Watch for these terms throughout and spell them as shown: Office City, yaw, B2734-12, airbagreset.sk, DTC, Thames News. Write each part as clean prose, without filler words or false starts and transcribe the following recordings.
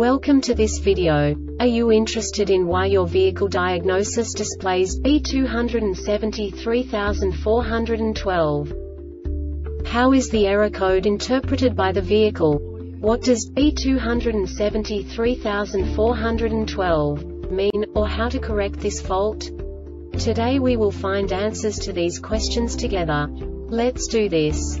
Welcome to this video. Are you interested in why your vehicle diagnosis displays B2734-12? How is the error code interpreted by the vehicle? What does B2734-12 mean, or how to correct this fault? Today we will find answers to these questions together. Let's do this.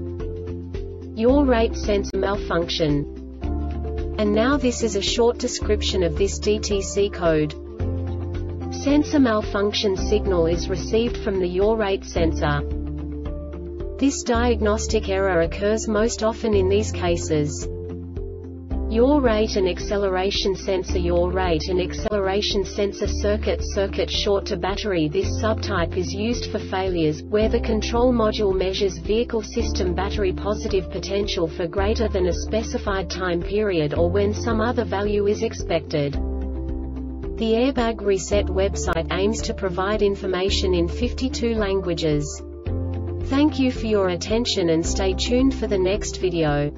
your rate sensor malfunction. And now this is a short description of this DTC code. Sensor malfunction signal is received from the yaw rate sensor. This diagnostic error occurs most often in these cases. Yaw rate and acceleration sensor, yaw rate and acceleration sensor circuit short to battery. This subtype is used for failures where the control module measures vehicle system battery positive potential for greater than a specified time period or when some other value is expected. The Airbag Reset website aims to provide information in 52 languages. Thank you for your attention and stay tuned for the next video.